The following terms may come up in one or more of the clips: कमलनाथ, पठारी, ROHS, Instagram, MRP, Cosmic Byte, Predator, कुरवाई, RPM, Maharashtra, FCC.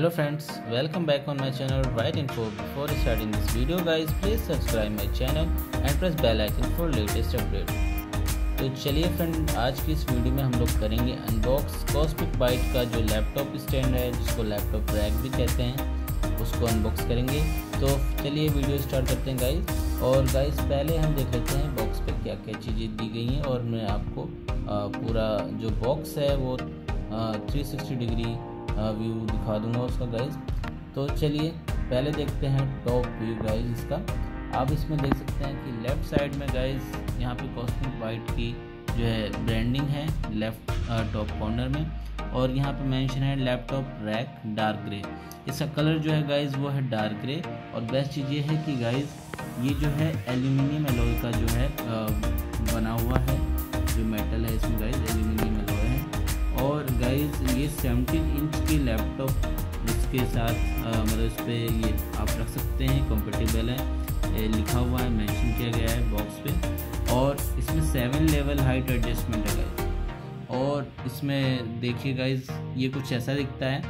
Hello friends, welcome back on my channel Byte Info. Before starting this video guys, please subscribe my channel and press bell icon for latest update. तो चलिए friend, आज की इस video में हम लोग करेंगे अनबॉक्स कॉस्मिक बाइट का जो लैपटॉप स्टैंड है, जिसको लैपटॉप रैक भी कहते हैं, उसको अनबॉक्स करेंगे। तो चलिए वीडियो स्टार्ट करते हैं गाइज। और गाइज पहले हम देख लेते हैं बॉक्स पर क्या क्या चीज़ें दी गई हैं। और मैं आपको पूरा जो बॉक्स है वो 360 डिग्री व्यू दिखा दूंगा उसका गाइज। तो चलिए पहले देखते हैं टॉप व्यू गाइज इसका। आप इसमें देख सकते हैं कि लेफ़्ट साइड में गाइज यहाँ पे कॉस्मिक बाइट की जो है ब्रांडिंग है लेफ़्ट टॉप कॉर्नर में। और यहाँ पे मेंशन है लैपटॉप रैक डार्क ग्रे। इसका कलर जो है गाइज वो है डार्क ग्रे। और बेस्ट चीज़ ये है कि गाइज ये जो है एल्यूमिनियम एलॉय का जो है बना हुआ है, जो मेटल है इसमें गाइज एल्यूमिनियम एलॉय है। और गाइज ये 17 इंच की लैपटॉप इसके साथ मतलब इस पर ये आप रख सकते हैं, कंपेटेबल है, लिखा हुआ है, मेंशन किया गया है बॉक्स पे। और इसमें 7 लेवल हाइट एडजस्टमेंट है गाइज। और इसमें देखिए गाइज ये कुछ ऐसा दिखता है,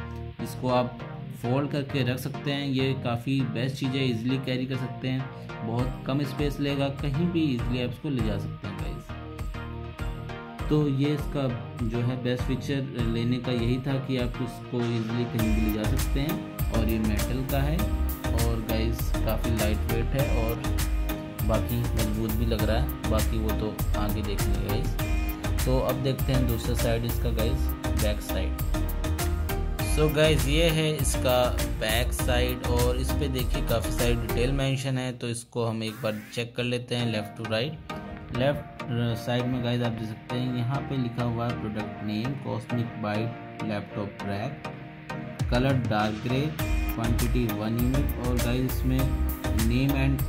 इसको आप फोल्ड करके रख सकते हैं। ये काफ़ी बेस्ट चीज़ है, ईजिली कैरी कर सकते हैं, बहुत कम स्पेस लेगा, कहीं भी ईजिली आप इसको ले जा सकते हैं गाइज। तो ये इसका जो है बेस्ट फीचर लेने का यही था कि आप इसको इजीली कहीं भी ले जा सकते हैं। और ये मेटल का है और गाइस काफ़ी लाइट वेट है और बाकी मजबूत भी लग रहा है, बाकी वो तो आगे देखेंगे गाइस। तो अब देखते हैं दूसरा साइड इसका guys, back side. So guys ये है इसका बैक साइड। और इस पर देखिए काफ़ी सारी डिटेल मेंशन है, तो इसको हम एक बार चेक कर लेते हैं left to right. Left side में गाइज आप देख सकते हैं यहाँ पे लिखा हुआ है product name cosmic bite laptop rack, colour dark grey, quantity 1 unit. और गाइज इसमें name and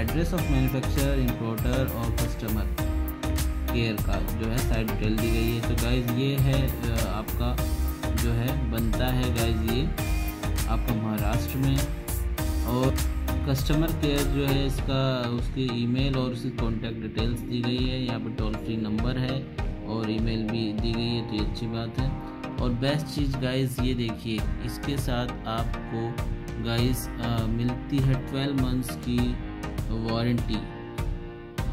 address of manufacturer, importer और कस्टमर केयर का जो है साइड डिटेल दी गई है। तो गाइज ये है आपका जो है बनता है गाइज ये आपका महाराष्ट्र में। और कस्टमर केयर जो है इसका उसकी ईमेल और उसकी कॉन्टैक्ट डिटेल्स दी गई है, यहाँ पर टोल फ्री नंबर है और ईमेल भी दी गई है, तो ये अच्छी बात है। और बेस्ट चीज़ गाइज ये देखिए, इसके साथ आपको गाइज मिलती है 12 मंथ्स की वारंटी,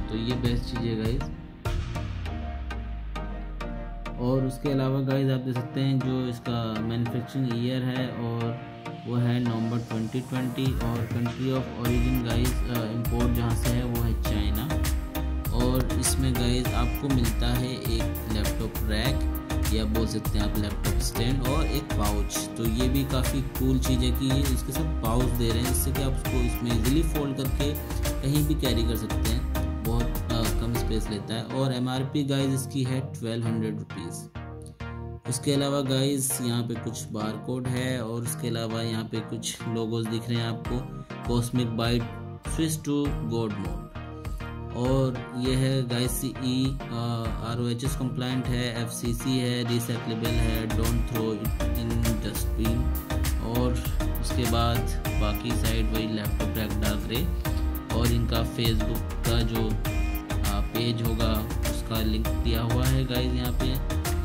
तो ये बेस्ट चीज़ है गाइज। और उसके अलावा गाइज आप देख सकते हैं जो इसका मैन्युफैक्चरिंग ईयर है और वो है नवंबर 2020। और country of origin guys import जहाँ से है वो है चाइना। और इसमें गाइज आपको मिलता है एक लैपटॉप रैक या बोल सकते हैं आप लैपटॉप स्टैंड और एक पाउच। तो ये भी काफ़ी कूल चीज़ है कि ये इसके साथ पाउच दे रहे हैं, जिससे कि आप उसको इसमें इजीली फोल्ड करके कहीं भी कैरी कर सकते हैं, बहुत कम स्पेस लेता है। और MRP गाइज इसकी है 1200 रुपीज़। उसके अलावा गाइज यहाँ पे कुछ बार कोड है और उसके अलावा यहाँ पे कुछ लोगोस दिख रहे हैं आपको, cosmic bite switch to god mode. और ये है गाइज CE ROHS कंप्लाइंट है, FCC है, रिसाइक्लेबल है, डोंट थ्रो इन डस्टबिन। और उसके बाद बाकी साइड वही लैपटॉप रैक डाल रहे। और इनका फेसबुक का जो पेज होगा उसका लिंक दिया हुआ है गाइज, यहाँ पे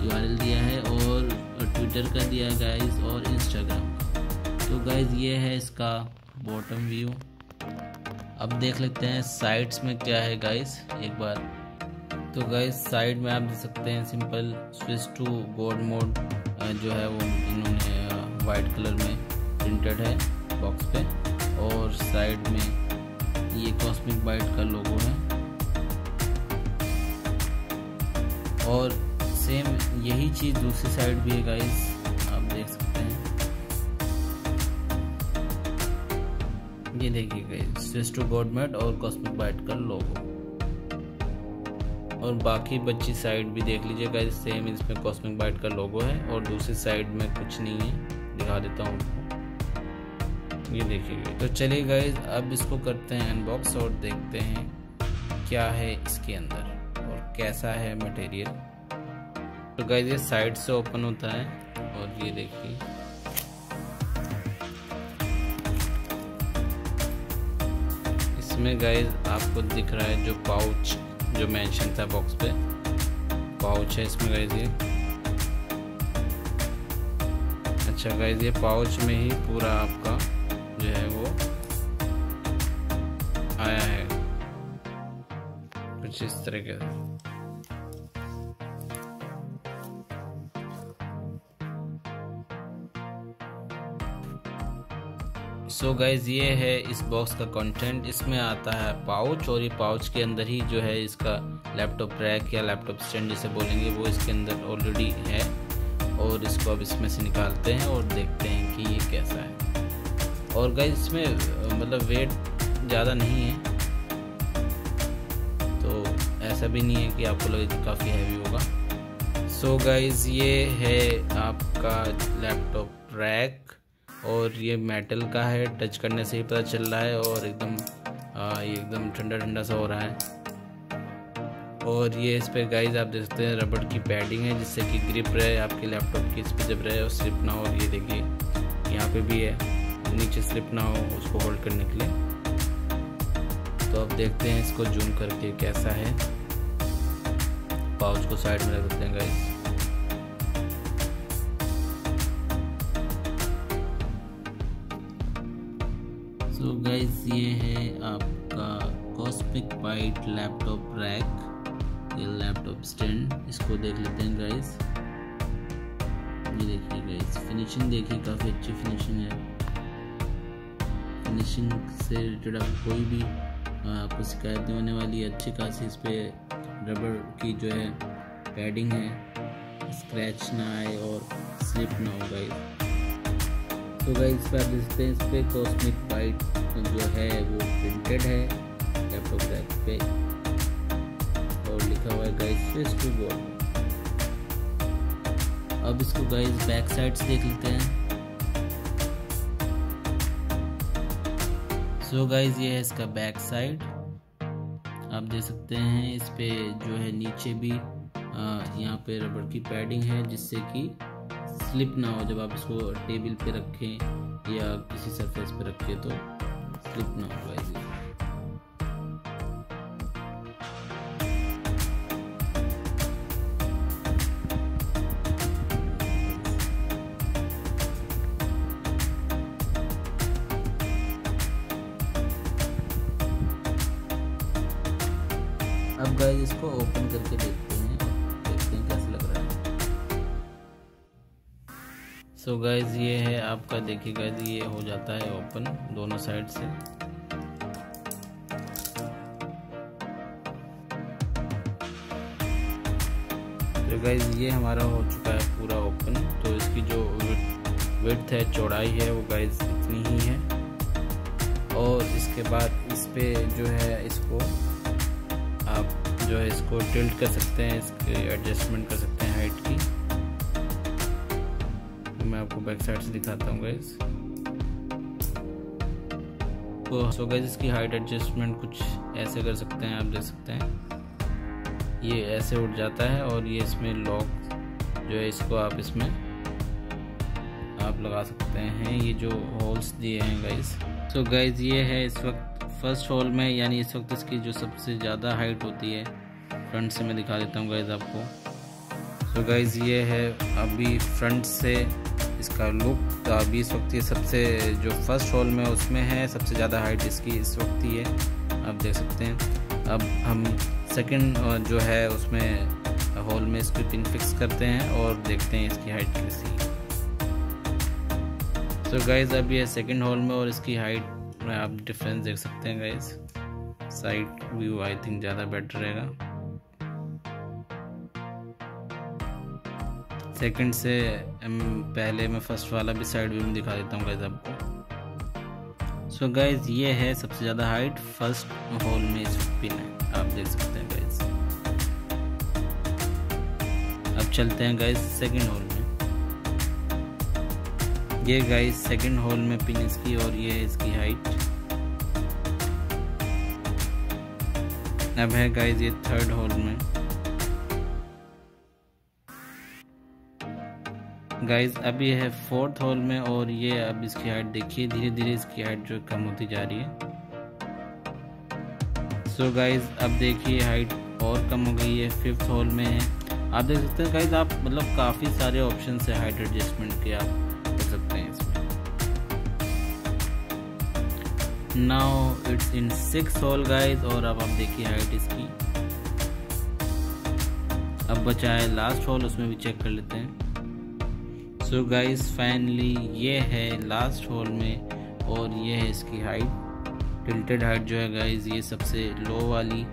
URL दिया है और ट्विटर का दिया है गाइज और इंस्टाग्राम। तो गाइज ये है इसका बॉटम व्यू। अब देख लेते हैं साइड्स में क्या है गाइज एक बार। तो गाइज साइड में आप देख सकते हैं simple switch to god mode जो है वो इन्होंने वाइट कलर में प्रिंटेड है बॉक्स पे। और साइड में ये कॉस्मिक बाइट का लोगो है और सेम यही चीज़ दूसरी साइड भी है गाइज, आप देख सकते हैं। ये देखिए guys switch to god mode और कॉस्मिक बाइट का लोगो। और बाकी बच्ची साइड भी देख लीजिए गाइज, सेम इसमें कॉस्मिक बाइट का लोगो है और दूसरी साइड में कुछ नहीं है, दिखा देता हूँ आपको, ये देखिए। तो चलिए गाइज अब इसको करते हैं अनबॉक्स और देखते हैं क्या है इसके अंदर और कैसा है मटेरियल। तो गाइज ये साइड से ओपन होता है और ये देखिए इसमें गाइज आपको दिख रहा है जो पाउच जो मेंशन था बॉक्स पे, पाउच है इसमें गाइज ये। अच्छा गाइस ये पाउच में ही पूरा आपका जो है वो आया है कुछ इस तरह के। सो गाइस ये है इस बॉक्स का कंटेंट। इसमें आता है पाउच और ये पाउच के अंदर ही जो है इसका लैपटॉप रैक या लैपटॉप स्टैंड जिसे बोलेंगे वो इसके अंदर ऑलरेडी है। और इसको अब इसमें से निकालते हैं और देखते हैं कि ये कैसा है। और गाइस इसमें मतलब वेट ज़्यादा नहीं है तो ऐसा भी नहीं है कि आपको लगे कि काफ़ी हैवी होगा। सो गाइस ये है आपका लैपटॉप रैक और ये मेटल का है, टच करने से ही पता चल रहा है। और एकदम ठंडा ठंडा सा हो रहा है। और ये इस पर गाइज आप देख सकते हैं रबड़ की पैडिंग है जिससे कि ग्रिप रहे आपके लैपटॉप की, इस पर जब रहे और स्लिप ना हो। ये देखिए यहाँ पे भी है, नीचे स्लिप ना हो उसको होल्ड करने के लिए। तो अब देखते हैं इसको जूम करके कैसा है। पाउच को साइड में रख देते हैं गाइज। सो गाइज ये है आपका cosmic bite laptop rack, laptop stand. इसको देख लेते हैं गाइस। ये देखिए गाइस फिनिशिंग देखिए, काफ़ी अच्छी फिनिशिंग है। फिनिशिंग से रिलेटेड आपको कोई भी आपको शिकायत नहीं होने वाली है। अच्छी खासी इस पे रबर की जो है पैडिंग है, स्क्रैच ना आए और स्लिप ना हो गाइस। तो गाइस पर आप देखते हैं इस पर कॉस्मिक बाइट जो है वो प्रिंटेड है लैपटॉप रैक पे और लिखा हुआ है गाइस फेस टू बॉल। अब इसको गाइस बैक साइड से देख लेते हैं। सो गाइस ये है इसका बैक साइड, आप देख सकते हैं। इस पे जो है नीचे भी यहाँ पे रबड़ की पैडिंग है जिससे कि स्लिप ना हो, जब आप इसको टेबल पे रखें या किसी सरफेस पे रखें तो स्लिप ना हो गाइस। अब गाइस इसको ओपन करके देखते हैं कैसे लग रहा है। सो गाइस ये है आपका, देखिए गाइस ये हो जाता है ओपन दोनों साइड से। तो गाइस ये हमारा हो चुका है पूरा ओपन। तो इसकी जो विड्थ है, चौड़ाई है, वो गाइस इतनी ही है। और इसके बाद इस पे जो है इसको आप जो है इसको टिल्ट कर सकते हैं, इसके एडजस्टमेंट कर सकते हैं हाइट की। तो मैं आपको बैक साइड से दिखाता हूँ गाइस। तो गाइस इसकी हाइट एडजस्टमेंट कुछ ऐसे कर सकते हैं, आप देख सकते हैं ये ऐसे उठ जाता है। और ये इसमें लॉक जो है इसको आप इसमें आप लगा सकते हैं, ये जो होल्स दिए हैं गाइस। तो गाइस ये है इस वक्त फर्स्ट हॉल में, यानी इस वक्त इसकी जो सबसे ज़्यादा हाइट होती है। फ्रंट से मैं दिखा देता हूँ गाइज आपको। तो गाइज ये है अभी फ्रंट से इसका लुक। तो अभी इस वक्त ये सबसे जो फर्स्ट हॉल में उसमें है सबसे ज़्यादा हाइट इसकी इस वक्त ही है, आप देख सकते हैं। अब हम सेकंड जो है उसमें हॉल में इसको पिन फिक्स करते हैं और देखते हैं इसकी हाइट कैसी है। तो गाइज अब ये सेकेंड हॉल में और इसकी हाइट में आप डिफरेंस देख सकते हैं guys. Side view I think ज़्यादा बेटर रहेगा। सेकंड से पहले मैं फर्स्ट वाला भी साइड व्यू में दिखा देता हूँ गाइस आपको। सो गाइस ये है सबसे ज़्यादा हाइट फर्स्ट हॉल में इस पिन है, आप देख सकते हैं गाइस। अब चलते हैं गाइस सेकंड हॉल में। ये गाइस सेकंड हॉल में पिन इसकी और ये है इसकी हाइट। अब है गाइस ये थर्ड हॉल में। गाइस अब ये है फोर्थ हॉल में और ये अब इसकी हाइट देखिए, धीरे धीरे इसकी हाइट जो कम होती जा रही है। सो गाइस अब देखिए हाइट और कम हो गई है, फिफ्थ हॉल में है, आप देख सकते हैं गाइस। आप मतलब काफ़ी सारे ऑप्शन है हाइट एडजस्टमेंट के, आप now it's in 6 hole guys. और अब आप देखिए हाइट इसकी। अब बचा है लास्ट होल, उसमें भी चेक कर लेते हैं। सो गाइज फाइनली ये है लास्ट होल में, और ये है इसकी हाइट। टिल्टेड हाइट जो है गाइज ये सबसे लो वाली,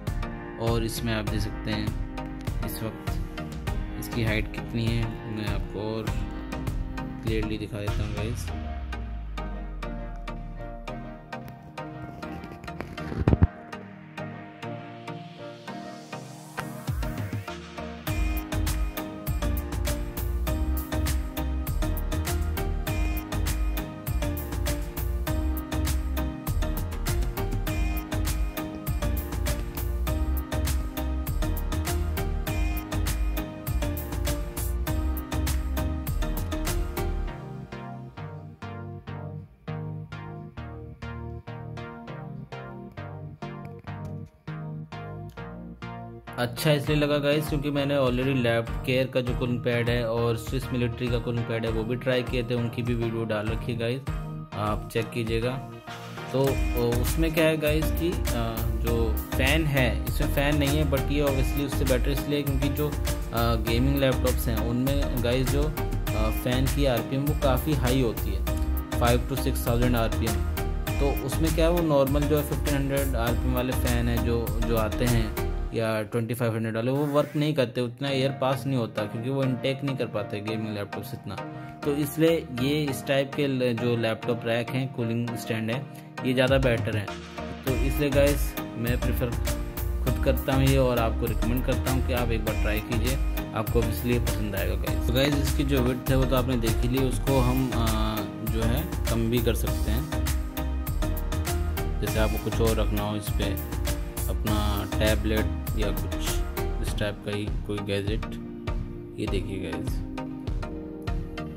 और इसमें आप दे सकते हैं इस वक्त इसकी हाइट कितनी है। मैं आपको और क्लियरली दिखा देता हूँ गाइज। अच्छा इसलिए लगा गाइस क्योंकि मैंने ऑलरेडी लैप्ट केयर का जो कूलिंग पैड है और स्विस मिलिट्री का कूलिंग पैड है वो भी ट्राई किए थे, उनकी भी वीडियो डाल रखी है गाइस, आप चेक कीजिएगा। तो उसमें क्या है गाइस कि जो फ़ैन है, इसमें फ़ैन नहीं है, बट ये ऑब्वियसली उससे बेटर इसलिए क्योंकि जो गेमिंग लैपटॉप्स हैं उनमें गाइस जो फ़ैन की RPM वो काफ़ी हाई होती है, 5 to 6,000 RPM। तो उसमें क्या है वो नॉर्मल जो 1500 RPM वाले फ़ैन है जो आते हैं या 2500 वाले वो वर्क नहीं करते, उतना एयर पास नहीं होता क्योंकि वो इनटेक नहीं कर पाते गेमिंग लैपटॉप से इतना। तो इसलिए ये इस टाइप के जो लैपटॉप रैक हैं, कूलिंग स्टैंड है, ये ज़्यादा बेटर हैं। तो इसलिए गाइस मैं प्रेफर खुद करता हूँ ये, और आपको रिकमेंड करता हूँ कि आप एक बार ट्राई कीजिए, आपको इसलिए पसंद आएगा गाइस। तो गाइस इसकी जो विड्थ है वो तो आपने देख ही ली, उसको हम जो है कम भी कर सकते हैं। जैसे आपको कुछ और रखना हो इस पर, अपना टैबलेट या कुछ इस टाइप का ही कोई गैजेट। ये देखिए गाइज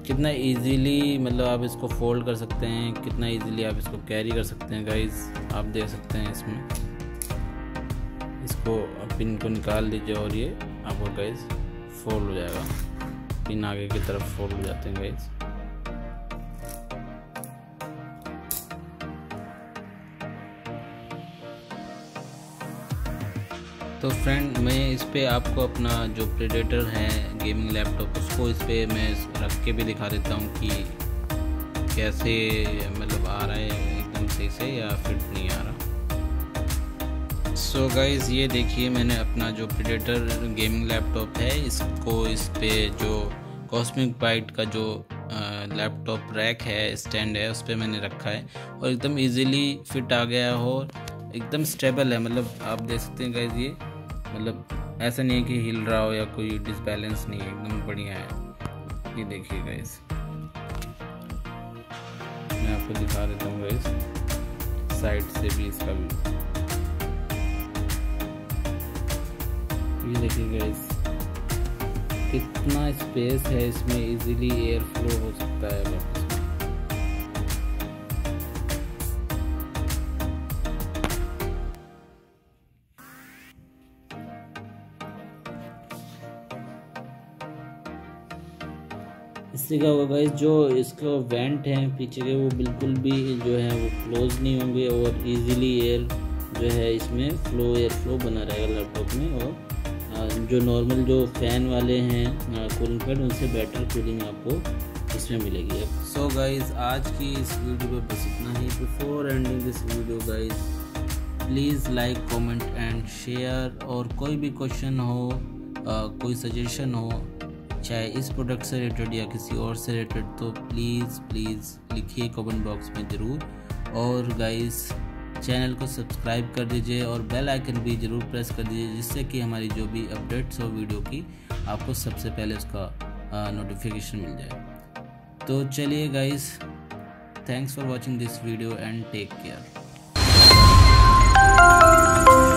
कितना इजीली मतलब आप इसको फोल्ड कर सकते हैं, कितना इजीली आप इसको कैरी कर सकते हैं गाइज। आप देख सकते हैं इसमें, इसको पिन को निकाल दीजिए और ये आपको गाइज फोल्ड हो जाएगा, पिन आगे की तरफ फोल्ड हो जाते हैं गाइज। तो फ्रेंड मैं इस पर आपको अपना जो प्रेडेटर है गेमिंग लैपटॉप उसको इस पर मैं रख के भी दिखा देता हूँ कि कैसे मतलब आ रहा है एकदम सही से या फिर नहीं आ रहा। सो गाइज़ ये देखिए मैंने अपना जो प्रेडेटर गेमिंग लैपटॉप है इसको इस पर जो कॉस्मिक बाइट का जो लैपटॉप रैक है स्टैंड है उस पर मैंने रखा है, और एकदम ईजीली फिट आ गया हो, एकदम स्टेबल है। मतलब आप देख सकते हैं गाइज़ ये, मतलब ऐसा नहीं है कि हिल रहा हो या कोई डिसबैलेंस नहीं है, एकदम बढ़िया है। ये देखिए गाइज, मैं आपको दिखा देता हूँ गाइज साइड से भी इसका भी। ये देखिए गाइज कितना स्पेस है इसमें, इजीली एयर फ्लो हो सकता है वापस। इससे क्या होगा गाइस जो इसका वेंट है पीछे के वो बिल्कुल भी जो है वो क्लोज नहीं होंगे, और इजीली एयर जो है इसमें फ्लो एयर फ्लो बना रहेगा लैपटॉप में। और जो नॉर्मल जो फ़ैन वाले हैं कूलिंग पैड उनसे बेटर कूलिंग आपको इसमें मिलेगी। सो गाइस आज की इस वीडियो में बस इतना ही। Before ending this video guys please like comment and share, और कोई भी क्वेश्चन हो कोई सजेशन हो चाहे इस प्रोडक्ट से रिलेटेड या किसी और से रिलेटेड तो प्लीज़ लिखिए कमेंट बॉक्स में ज़रूर। और गाइस चैनल को सब्सक्राइब कर दीजिए और बेल आइकन भी ज़रूर प्रेस कर दीजिए, जिससे कि हमारी जो भी अपडेट्स हो वीडियो की आपको सबसे पहले उसका नोटिफिकेशन मिल जाए। तो चलिए guys, thanks for watching this video and take care.